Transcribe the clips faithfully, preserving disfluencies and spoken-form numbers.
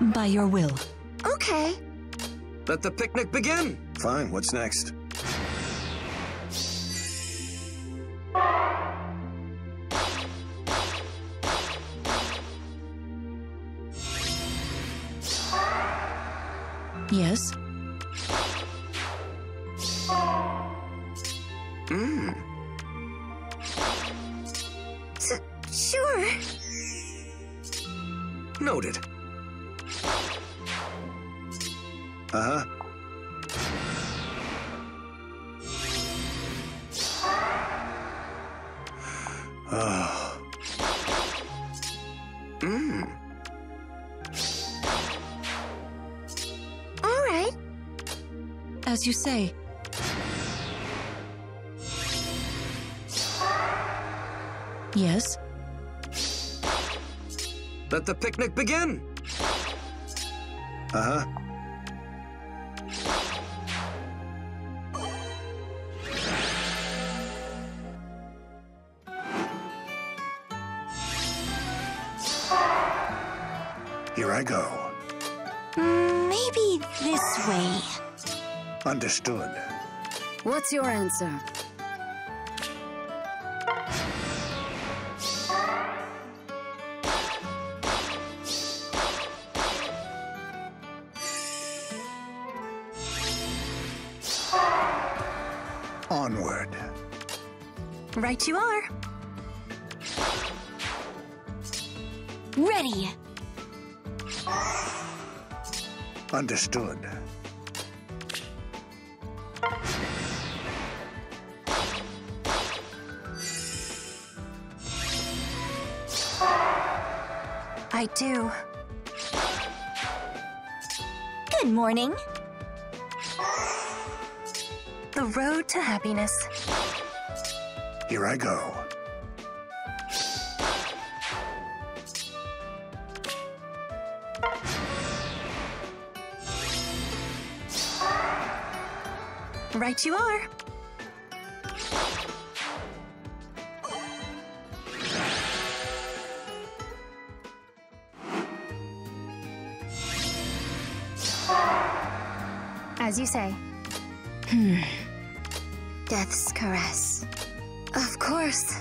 By your will. Okay. Let the picnic begin. Fine, what's next? Yes. Mm. S- sure. Noted. Uh-huh. Oh. Mm. All right. As you say. Yes. Let the picnic begin. Uh-huh. Here I go. Maybe this way. Understood. What's your answer? Onward. Right you are. Ready. Understood. I do. Good morning. The road to happiness. Here I go. Right you are. As you say. Hmm. Death's caress. Of course.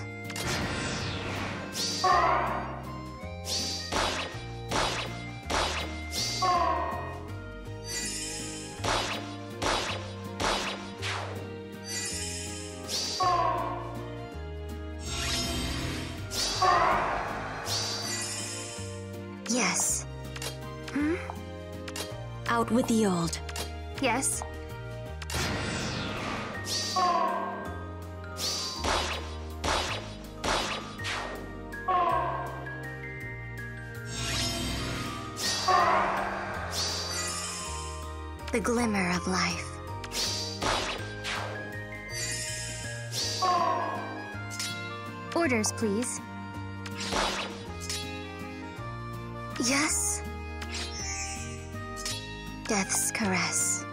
Yes. Hmm? Out with the old. Yes. The glimmer of life. Orders, please. Yes. Death's caress.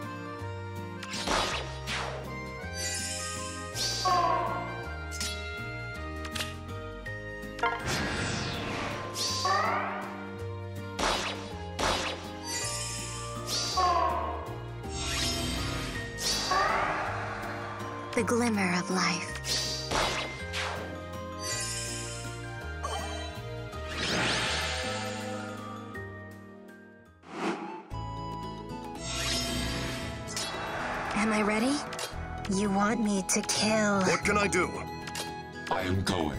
The glimmer of life. Am I ready? You want me to kill? What can I do? I am going.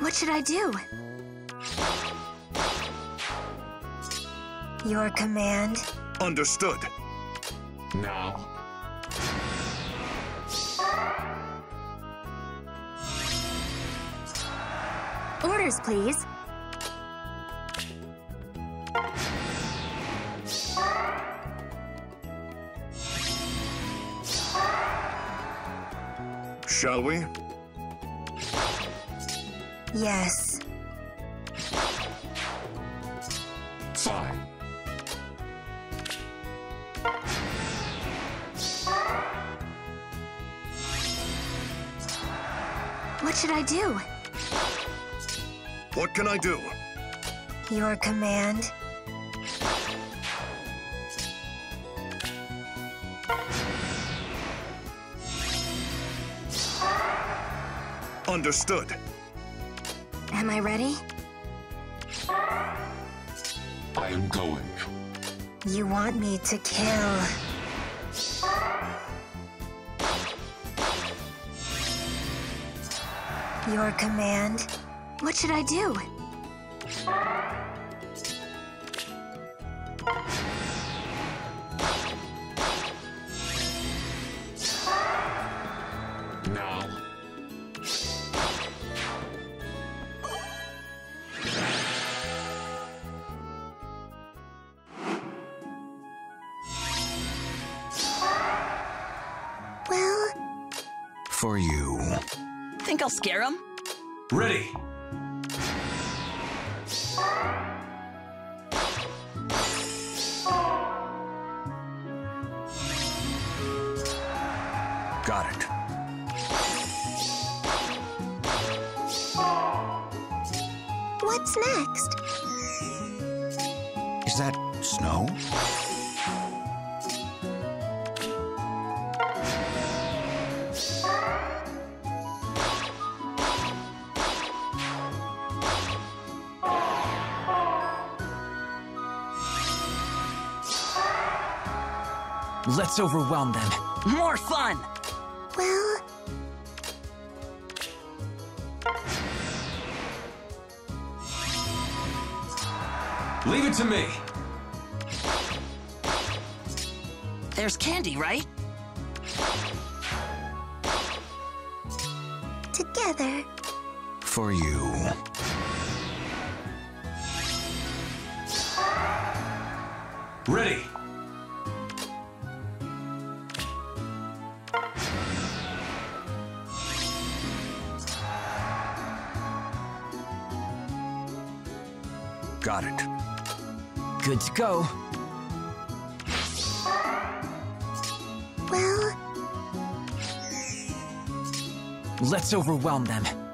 What should I do? Your command? Understood. Now. Orders, please. Shall we? Yes. Fine. What should I do? What can I do? Your command. Understood. Am I ready? I am going. You want me to kill. Your command. What should I do? For you. Think I'll scare him? Ready. Got it. What's next? Is that snow? Let's overwhelm them. More fun! Well... Leave it to me! There's candy, right? Together. For you. Ready! Got it. Good to go. Well... Let's overwhelm them.